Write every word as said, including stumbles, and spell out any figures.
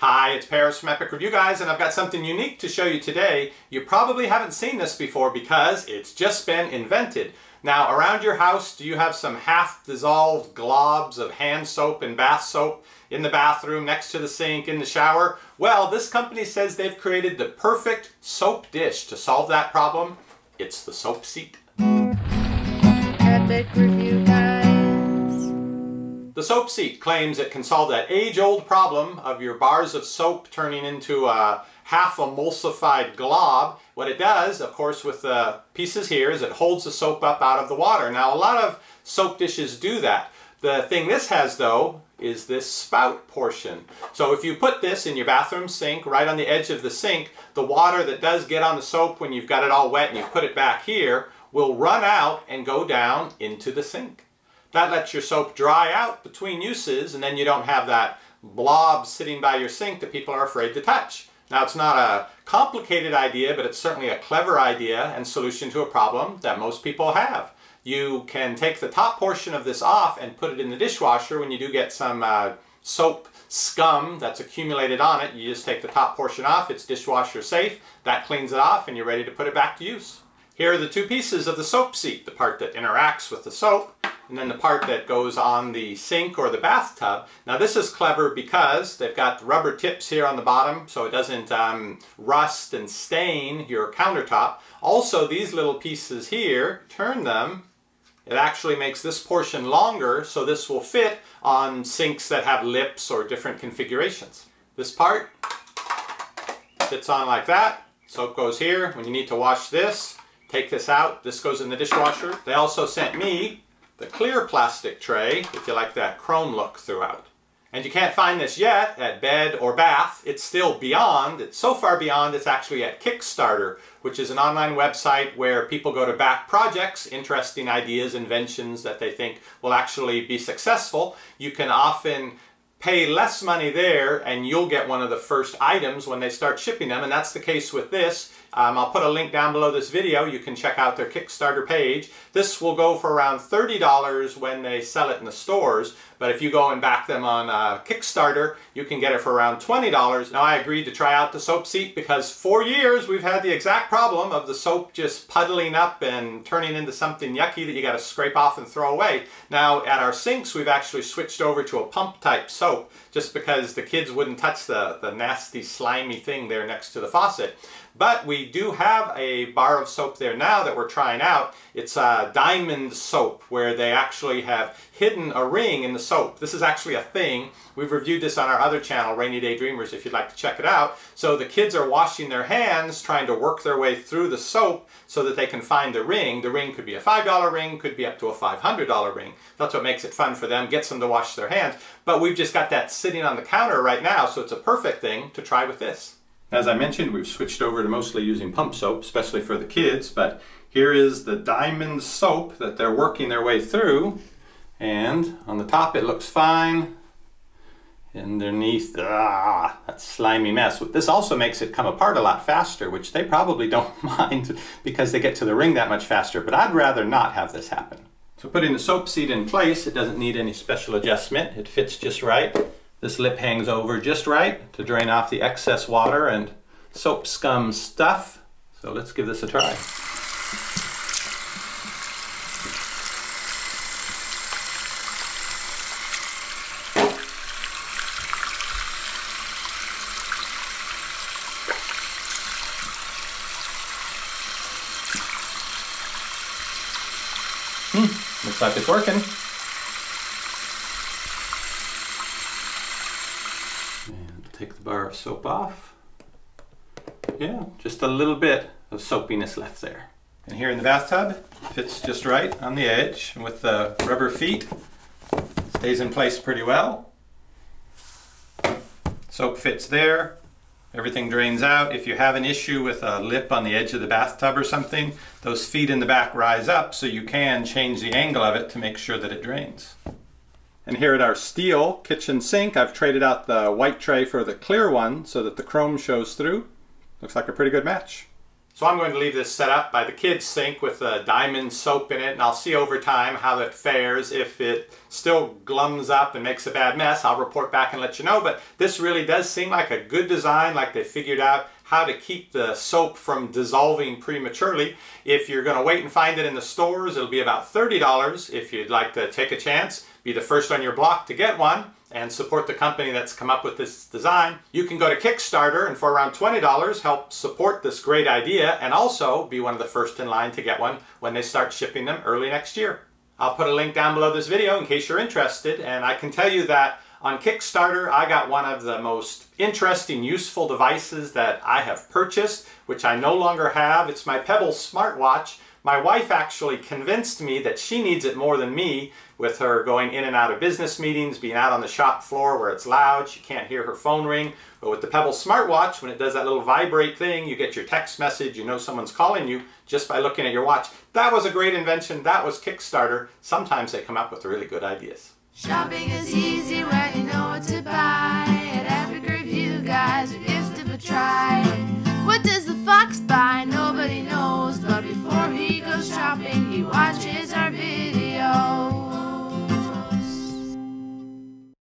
Hi, it's Paris from Epic Review, guys, and I've got something unique to show you today. You probably haven't seen this before because it's just been invented. Now, around your house, do you have some half-dissolved globs of hand soap and bath soap in the bathroom, next to the sink, in the shower? Well, this company says they've created the perfect soap dish to solve that problem. It's the soap seat. Epic Review, guys. The soap seat claims it can solve that age-old problem of your bars of soap turning into a half emulsified glob. What it does, of course, with the pieces here is it holds the soap up out of the water. Now, a lot of soap dishes do that. The thing this has, though, is this spout portion. So if you put this in your bathroom sink, right on the edge of the sink, the water that does get on the soap when you've got it all wet and you put it back here will run out and go down into the sink. That lets your soap dry out between uses, and then you don't have that blob sitting by your sink that people are afraid to touch. Now, it's not a complicated idea, but it's certainly a clever idea and solution to a problem that most people have. You can take the top portion of this off and put it in the dishwasher when you do get some uh, soap scum that's accumulated on it. You just take the top portion off, it's dishwasher safe, that cleans it off, and you're ready to put it back to use. Here are the two pieces of the soap seat, the part that interacts with the soap, and then the part that goes on the sink or the bathtub. Now, this is clever because they've got rubber tips here on the bottom so it doesn't um, rust and stain your countertop. Also, these little pieces here, turn them, it actually makes this portion longer, so this will fit on sinks that have lips or different configurations. This part fits on like that. Soap goes here. When you need to wash this, take this out. This goes in the dishwasher. They also sent me the clear plastic tray, if you like that chrome look throughout. And you can't find this yet at Bed or Bath. It's still beyond, it's so far beyond, it's actually at Kickstarter, which is an online website where people go to back projects, interesting ideas, inventions that they think will actually be successful. You can often pay less money there and you'll get one of the first items when they start shipping them, and that's the case with this. Um, I'll put a link down below this video. You can check out their Kickstarter page. This will go for around thirty dollars when they sell it in the stores, but if you go and back them on uh, Kickstarter, you can get it for around twenty dollars. Now, I agreed to try out the soap seat because for years we've had the exact problem of the soap just puddling up and turning into something yucky that you got to scrape off and throw away. Now, at our sinks, we've actually switched over to a pump type soap, just because the kids wouldn't touch the, the nasty slimy thing there next to the faucet. But we do have a bar of soap there now that we're trying out. It's a diamond soap where they actually have hidden a ring in the soap. This is actually a thing. We've reviewed this on our other channel, Rainy Day Dreamers, if you'd like to check it out. So the kids are washing their hands, trying to work their way through the soap so that they can find the ring. The ring could be a five dollar ring, could be up to a five hundred dollar ring. That's what makes it fun for them, gets them to wash their hands. But we've just got that sitting on the counter right now, so it's a perfect thing to try with this. As I mentioned, we've switched over to mostly using pump soap, especially for the kids, but here is the diamond soap that they're working their way through, and on the top it looks fine. Underneath, ah, that slimy mess. This also makes it come apart a lot faster, which they probably don't mind because they get to the ring that much faster, but I'd rather not have this happen. So putting the soap seat in place, it doesn't need any special adjustment. It fits just right. This lip hangs over just right to drain off the excess water and soap scum stuff. So let's give this a try. Hmm, looks like it's working. Take the bar of soap off. Yeah, just a little bit of soapiness left there. And here in the bathtub, fits just right on the edge. And with the rubber feet, stays in place pretty well. Soap fits there. Everything drains out. If you have an issue with a lip on the edge of the bathtub or something, those feet in the back rise up, so you can change the angle of it to make sure that it drains. And here at our steel kitchen sink, I've traded out the white tray for the clear one so that the chrome shows through. Looks like a pretty good match. So I'm going to leave this set up by the kids' sink with the diamond soap in it, and I'll see over time how it fares. If it still glums up and makes a bad mess, I'll report back and let you know. But this really does seem like a good design, like they figured out how to keep the soap from dissolving prematurely. If you're going to wait and find it in the stores, it'll be about thirty dollars if you'd like to take a chance, be the first on your block to get one, and support the company that's come up with this design. You can go to Kickstarter and for around twenty dollars help support this great idea and also be one of the first in line to get one when they start shipping them early next year. I'll put a link down below this video in case you're interested, and I can tell you that on Kickstarter, I got one of the most interesting, useful devices that I have purchased, which I no longer have. It's my Pebble SmartWatch. My wife actually convinced me that she needs it more than me, with her going in and out of business meetings, being out on the shop floor where it's loud, she can't hear her phone ring. But with the Pebble SmartWatch, when it does that little vibrate thing, you get your text message, you know someone's calling you just by looking at your watch. That was a great invention. That was Kickstarter. Sometimes they come up with really good ideas. Shopping is easy when you know what to buy.